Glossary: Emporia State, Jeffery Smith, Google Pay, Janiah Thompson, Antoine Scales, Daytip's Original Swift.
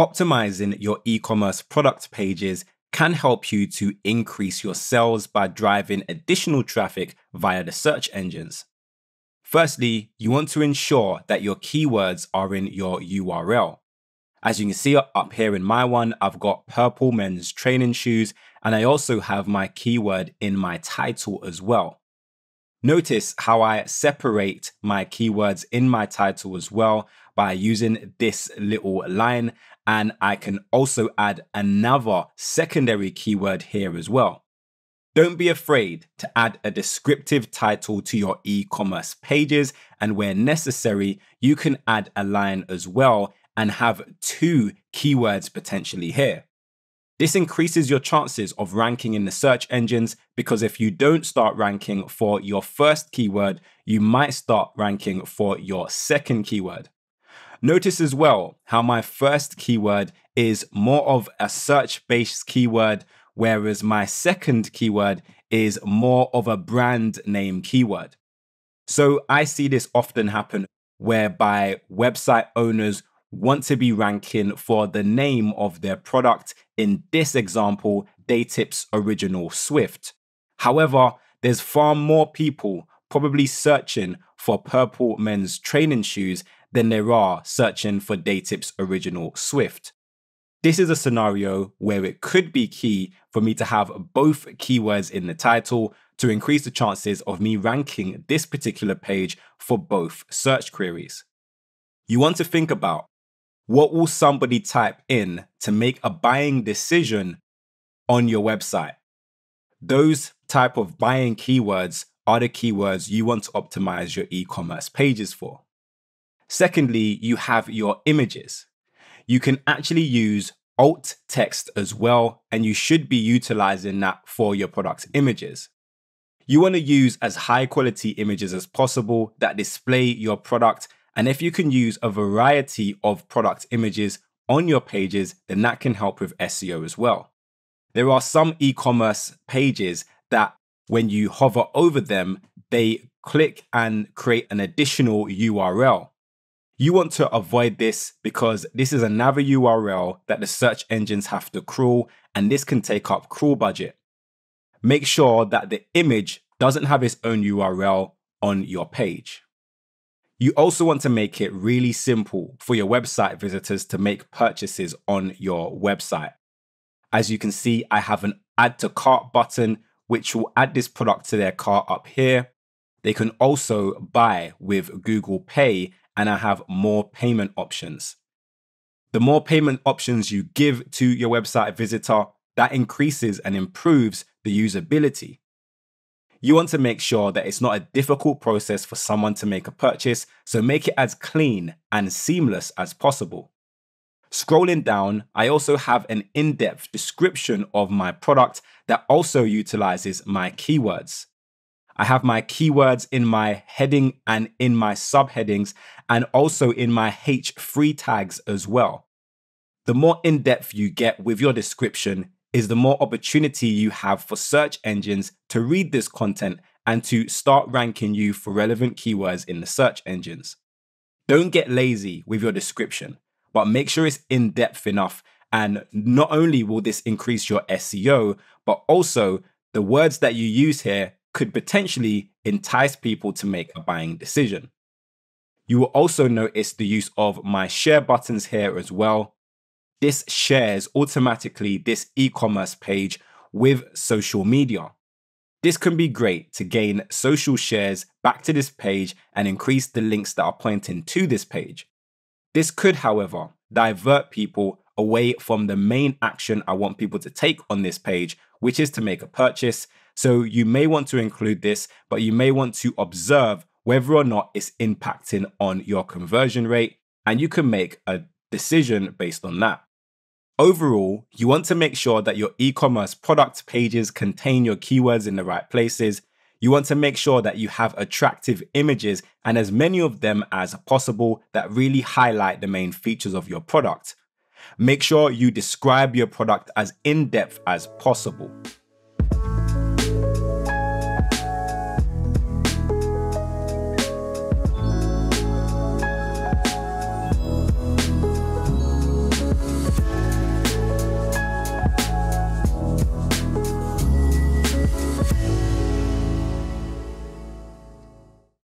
optimizing your e-commerce product pages can help you to increase your sales by driving additional traffic via the search engines. Firstly, you want to ensure that your keywords are in your URL. As you can see up here in my one, I've got purple men's training shoes, and I also have my keyword in my title as well. Notice how I separate my keywords in my title as well by using this little line, and I can also add another secondary keyword here as well. Don't be afraid to add a descriptive title to your e-commerce pages, and where necessary, you can add a line as well and have two keywords potentially here. This increases your chances of ranking in the search engines, because if you don't start ranking for your first keyword, you might start ranking for your second keyword. Notice as well how my first keyword is more of a search-based keyword, whereas my second keyword is more of a brand name keyword. So I see this often happen, whereby website owners want to be ranking for the name of their product, in this example, Daytip's Original Swift. However, there's far more people probably searching for purple men's training shoes than there are searching for Daytip's Original Swift. This is a scenario where it could be key for me to have both keywords in the title to increase the chances of me ranking this particular page for both search queries. You want to think about, what will somebody type in to make a buying decision on your website? Those type of buying keywords are the keywords you want to optimize your e-commerce pages for. Secondly, you have your images. You can actually use alt text as well, and you should be utilizing that for your product images. You want to use as high quality images as possible that display your product. And if you can use a variety of product images on your pages, then that can help with SEO as well. There are some e-commerce pages that when you hover over them, they click and create an additional URL. You want to avoid this, because this is another URL that the search engines have to crawl, and this can take up crawl budget. Make sure that the image doesn't have its own URL on your page. You also want to make it really simple for your website visitors to make purchases on your website. As you can see, I have an add to cart button, which will add this product to their cart up here. They can also buy with Google Pay, and I have more payment options. The more payment options you give to your website visitor, that increases and improves the usability. You want to make sure that it's not a difficult process for someone to make a purchase, so make it as clean and seamless as possible. Scrolling down, I also have an in-depth description of my product that also utilizes my keywords. I have my keywords in my heading and in my subheadings, and also in my H3 tags as well. The more in-depth you get with your description, is the more opportunity you have for search engines to read this content and to start ranking you for relevant keywords in the search engines. Don't get lazy with your description, but make sure it's in-depth enough, and not only will this increase your SEO, but also the words that you use here could potentially entice people to make a buying decision. You will also notice the use of my share buttons here as well. This shares automatically this e-commerce page with social media. This can be great to gain social shares back to this page and increase the links that are pointing to this page. This could, however, divert people away from the main action I want people to take on this page, which is to make a purchase. So you may want to include this, but you may want to observe whether or not it's impacting on your conversion rate, and you can make a decision based on that. Overall, you want to make sure that your e-commerce product pages contain your keywords in the right places. You want to make sure that you have attractive images, and as many of them as possible, that really highlight the main features of your product. Make sure you describe your product as in-depth as possible.